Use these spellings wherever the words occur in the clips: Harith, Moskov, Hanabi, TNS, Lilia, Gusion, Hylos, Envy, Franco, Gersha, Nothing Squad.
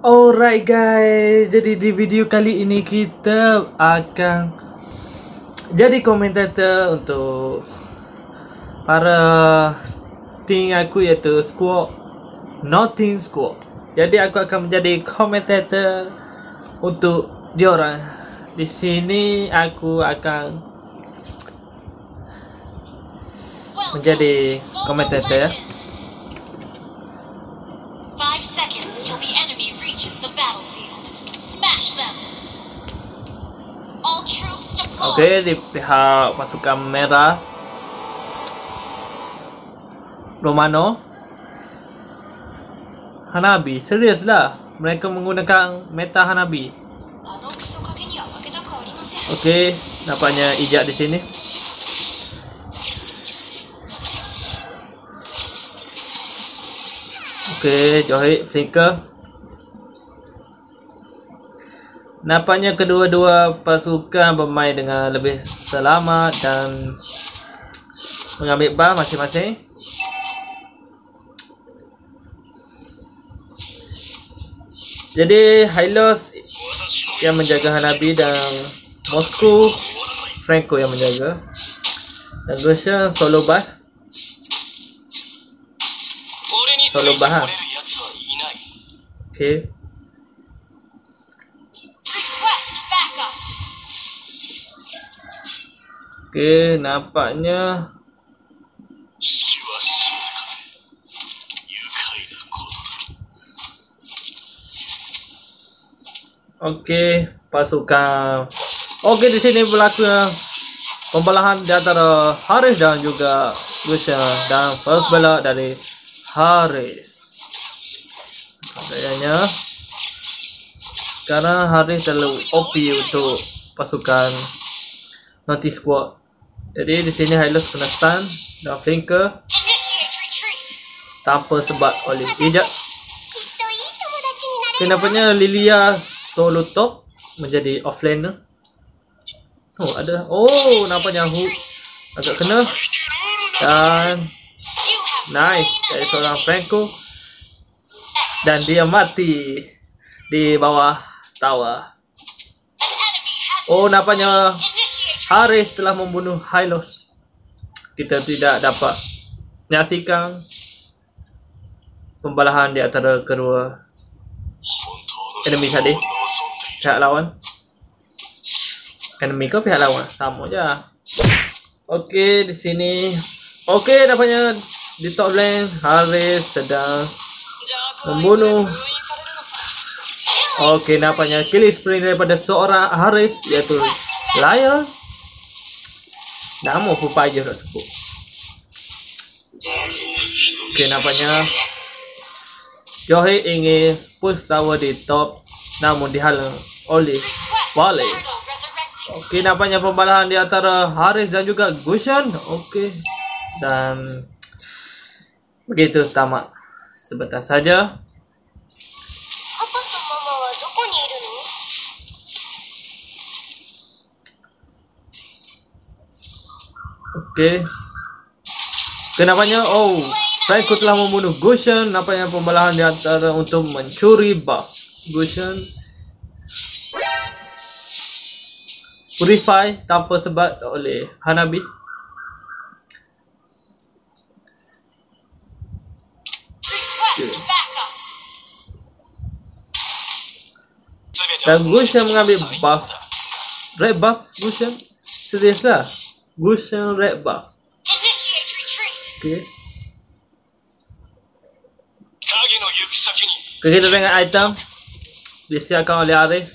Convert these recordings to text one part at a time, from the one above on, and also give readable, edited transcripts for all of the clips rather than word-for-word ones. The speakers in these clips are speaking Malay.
Alright guys, jadi di video kali ini kita akan jadi komentator untuk para tim aku yaitu squad Nothing Squad. Jadi aku akan menjadi komentator untuk diorang. Di sini aku akan menjadi komentator ya. 5 seconds till the enemy reaches the battlefield. Smash them. All troops deployed. Oke, di pihak pasukan merah Romano Hanabi, seriuslah. Mereka menggunakan meta Hanabi. Oke, nampaknya ijak di sini. Oke, Johit, Franco. Nampaknya kedua-dua pasukan bermain dengan lebih selamat dan mengambil bar masing-masing. Jadi Hylos yang menjaga Hanabi dan Moskov Franco yang menjaga, dan Gusion solo bas. Solo bahan. Oke. Oke, nampaknya oke, pasukan. Oke, di sini berlaku pembelahan di antara Harith dan juga Gersha, dan first bela dari Harith. Kayaknya sekarang Harith terlalu OP untuk pasukan Nothing Squad. Jadi di sini Hylos kena stun dan Franco tanpa sebab oleh ijak. Nampaknya Lilia solo top menjadi offlane. Oh ada, oh nampaknya hook agak kena dan nice dari seorang Franco, dan dia mati di bawah tower. Oh nampaknya Harith telah membunuh Hylos. Kita tidak dapat menyaksikan pembalahan di antara kedua enemy tadi. Pihak lawan, enemy ke pihak lawan sama je. Okey di sini. Okey nampaknya di top lane Harith sedang membunuh. Okey, nampaknya kill sprint daripada seorang Harith iaitu Lilia. Nama pun payah nak sebut. Okey, nampaknya Johit ingin push tower di top namun dihalang oleh Valley. Okey, nampaknya pembalahan di antara Harith dan juga Gusion. Okey, dan begitu tamat. Sebentar saja. Okey. Kenapanya? Oh, Franco telah membunuh Gusion. Nampaknya pembelahan di antara untuk mencuri buff Gusion. Purify tanpa sebab oleh Hanabi. Dan Gusion mengambil buff red buff. Gusion seriuslah, Gusion red buff. Okay. Kita dengan item disiapkan oleh Harith.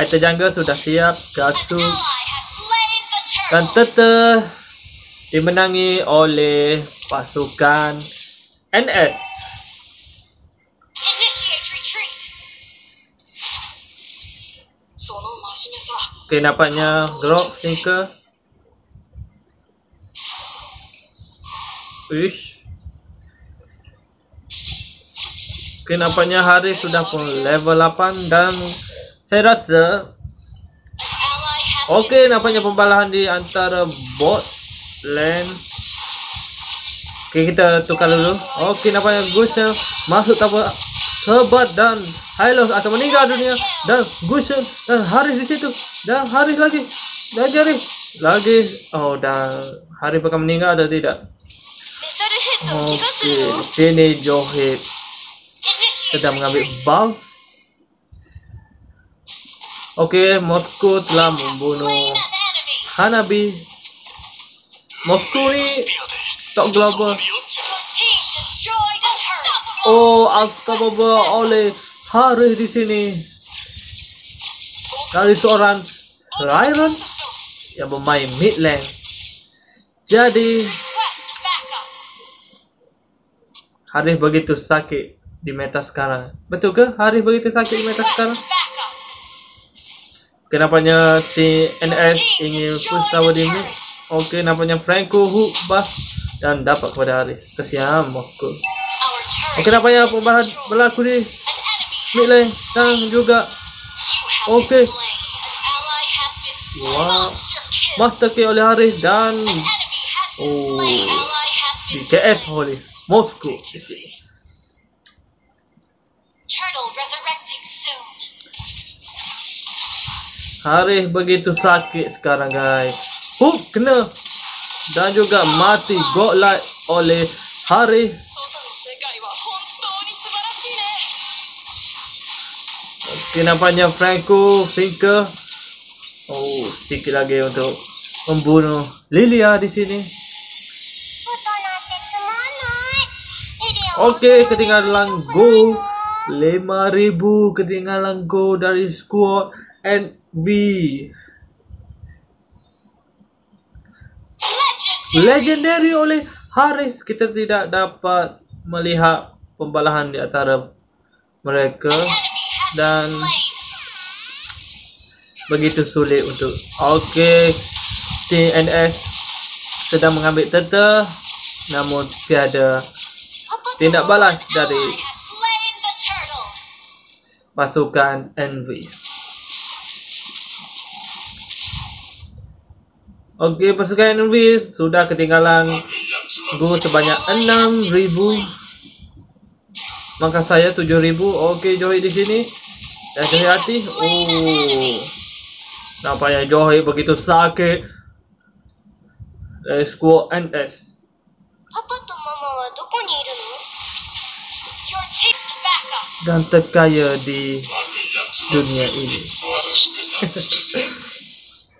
Item jungle sudah siap, Gasu dan Tete dimenangi oleh pasukan NS. Okey, nampaknya drop Franco. Uish. Okey, nampaknya Harith sudah pun level 8 dan saya rasa okey, nampaknya pembalahan di antara bot lane Oke, kita tukar dulu. Oke, nampaknya Gusion masuk tanpa sebat dan Hylos akan meninggal dunia, dan Gusion dan Harith di situ, dan Harith lagi. Oh, dan Harith bakal meninggal atau tidak? Oke, sini Johid sedang mengambil buff. Oke, Moskov telah membunuh Hanabi. Moskov ini top global. Oh, astagfirullah oleh Harith di sini. Dari seorang Rairon yang bermain mid lane. Jadi Harith begitu sakit di meta sekarang. Betul ke? Harith begitu sakit di meta sekarang? Kenapanya TNS ingin push tower di mid? Oke, nampaknya Franco hook buff dan dapat kepada Harith. Kesian Moskov. Oke, nampaknya perubahan berlaku di mid lane dan juga oke. Wow. Master kill oleh Harith dan di KS oleh Moskov. Harith begitu sakit sekarang, guys. Hook kena dan juga mati godlight oleh Harith. Oke, nampaknya Franco Finker. Oh, sikit lagi untuk membunuh Lilia di sini. Oke, ketinggalan go 5000, ketinggalan go dari squad Envy. Legendary oleh Harith. Kita tidak dapat melihat pembalahan di antara mereka dan begitu sulit untuk. Oke, TNS sedang mengambil teta, namun tiada tindak balas dari pasukan Envy. Oke, pasukan Envy sudah ketinggalan go sebanyak 6000. Maka saya 7000. Oke, Joy di sini. Dan cari hati. Oh, nampaknya Joy begitu sakit. Squad NS. Dan terkaya di dunia ini.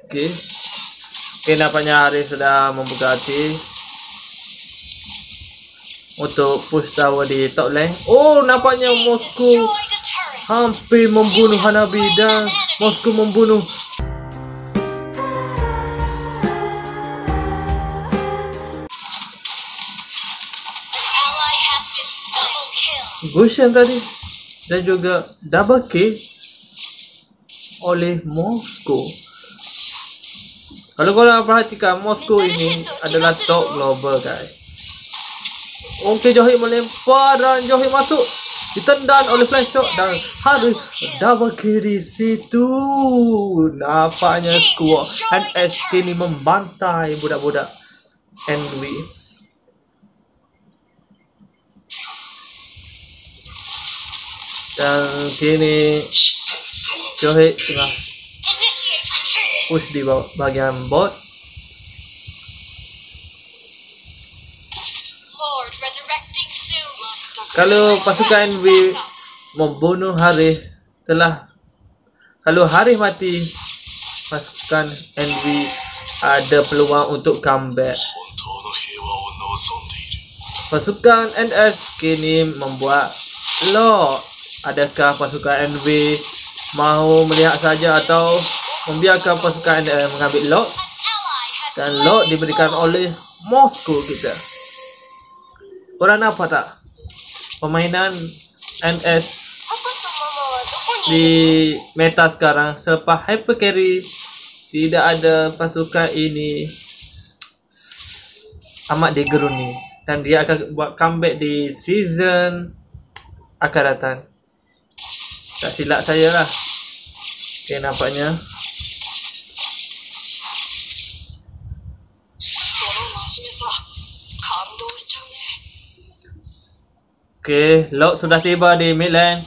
Oke, nampaknya Harith sudah membuka hati untuk push tower di top lane. Oh, nampaknya Moskov hampir membunuh Hanabi dan Moskov membunuh. Gusion tadi dan juga double kill oleh Moskov. Kalau korang perhatikan, Moskov ini adalah top global, guys. Oke, Johid melempar dan Johid masuk, ditendang oleh flash shot dan Harith double kill di situ. Nampaknya squad NS kini membantai budak-budak Envy. Dan kini Johid tengah push di bagian bot. Kalau pasukan Envy membunuh Harith telah. Kalau Harith mati, pasukan Envy ada peluang untuk comeback. Pasukan NS kini membuat law. Adakah pasukan Envy mau melihat saja atau membiarkan pasukan mengambil lot? Dan lot diberikan oleh Moskov kita. Korang apa tak? Permainan NS di meta sekarang selepas hyper carry tidak ada pasukan ini amat digeruni, dan dia akan buat comeback di season akan datang. Tak silap saya lah. Okey, nampaknya Oke, Lok sudah tiba di mid lane.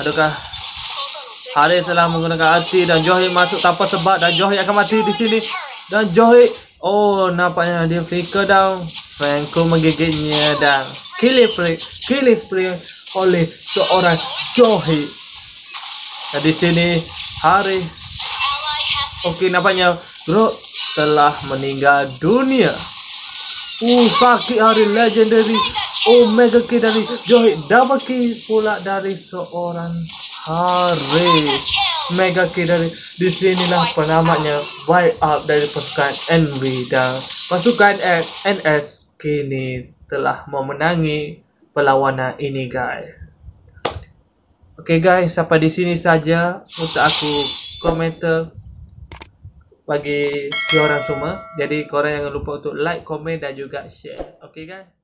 Adakah Harith telah menggunakan ulti dan Johri masuk tanpa sebab, dan Johri akan mati di sini. Dan Johri, oh nampaknya dia flicker down. Franco menggigitnya dan kill spree oleh seorang Johri. Dan di sini Harith, oke nampaknya Bro telah meninggal dunia. Sakit hari legendary. Omega K dari Johri, double K pula dari seorang Harith. Mega K dari di sinilah penamatnya wipe up dari pasukan Envy, dan pasukan NS kini telah memenangi perlawanan ini guys. Oke guys, sampai di sini saja untuk aku komentar bagi orang semua. Jadi korang jangan lupa untuk like, komen dan juga share. Oke guys.